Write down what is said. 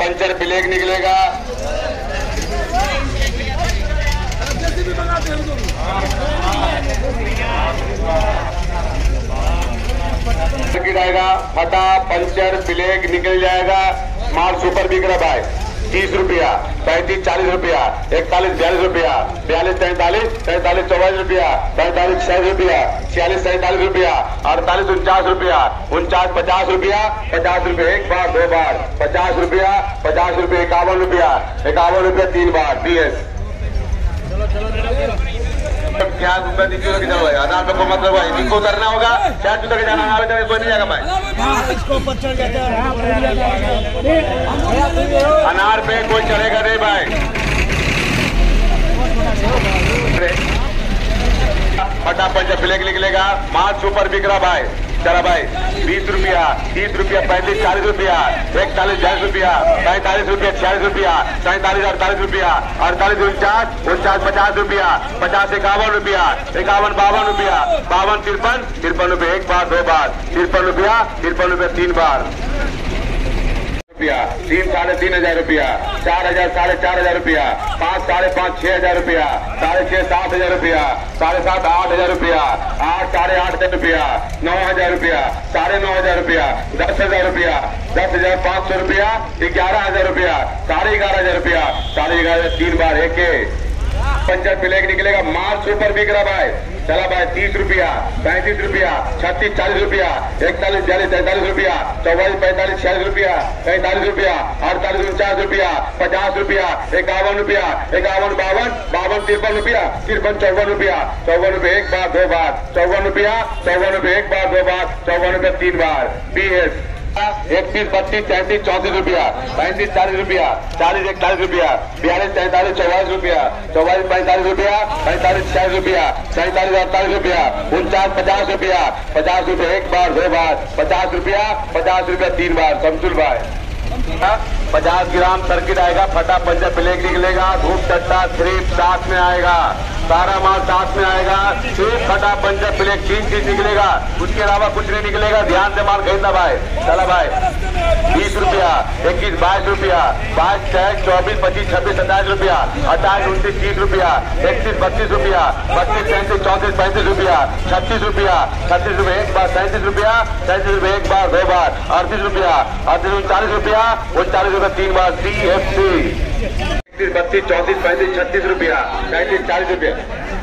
Puncture blade निकलेगा। आएगा फटा पंचर ब्लेड निकल जाएगा। माल सुपर बिक रहा भाई, 30 रुपया, 35 40 रुपया, 41 42 रुपया, 42 43 43 44 रुपया, 45 46 रुपया, 46 47 रुपया, 48 49 रुपया, 49 50 रुपया, 50 रुपया एक बार, 2 बार, 50 रुपया, 50 रुपया, 51 रुपया, 51 रुपया 3 बार। BS क्या आधार को मतलब है, इनको उतरना होगा, शायद उतर के जाना आवेदन कोई नहीं जाएगा भाई, अनार पे कोई चलेगा नहीं भाई। फटाफट जब ब्लेक निकलेगा, माल सुपर बिक रहा भाई, चला भाई 20 रुपया, 30 रुपया, 35 40 रुपया, 41 42 रुपया, 45 रुपया, 46 रुपया, 47 48 रुपया, 48 49, 50 रुपया, 50 51 रुपया, 51 52 रुपया, 52 53 53 रुपया 1 बार, 2 बार, 53 रुपया, 53 रुपया 3 बार, 3 साढ़े 3 हजार रुपया, 4 हजार, 4,500 रुपया, 5 साढ़े 5, 6 हजार रुपया, 6.5 7 हजार रुपया, 7.5 8 हजार रुपया, 8 8.5 हजार रुपया, 9 हजार रुपया, 9.5 हजार रुपया, 10 हजार रुपया, 10,500 रुपया, 11 हजार रुपया, 11.5 हजार रुपया, 11.5 हजार 3 बार। एक पंचर ब्लेड निकलेगा, माल सुपर बिक रहा भाई, चला भाई 30 रुपया, 35 रुपया, 36 40 रुपया, 41 42 43 रुपया, 44 45 46 रुपया, 45 रुपया, 48 49 रुपया, 50 रुपया, 51 रुपया, 51 52 53 रुपया, 53 54 रुपया, 54 रुपया 1 बार 2 बार, 54 रुपया 1 बार 2 बार, 54 रुपया 3 बार। BS 31 32 33 34 रुपया, 35 40 रुपया, 40 41 रुपया, 42 43 44 रुपया, 44 45 रुपया, 45 60 रुपया, 47 48 रुपया, 49 50 रुपया, 50 रुपया 1 बार, 2 बार, 50 रुपया, 50 रुपया 3 बार। समतुल भाई 50 ग्राम सर्किट आएगा, फटा पंचर ब्लेड निकलेगा, धूप चट्टा सिर्फ साथ में आएगा, सारा माल साथ में आएगा, सिर्फ फटा पंचर ब्लेड 3 चीज निकलेगा, उसके अलावा कुछ नहीं निकलेगा। ध्यान से माल खरीदना भाई। चला भाई 20 रुपया, 21 22 रुपया, 22 24 25 26 27 रुपया, 28 29 30 रुपया, 31 32 रुपया, 32 33 34 35 रुपया, 36 रुपया, 36 रुपये 1 बार, 37 रुपया, 37 रुपये 1 बार, 2 बार, 38 रुपया, 38 39 रुपया, 39 रुपया 3 बार। DFC 32 34 35 36 रुपया, 40 रुपया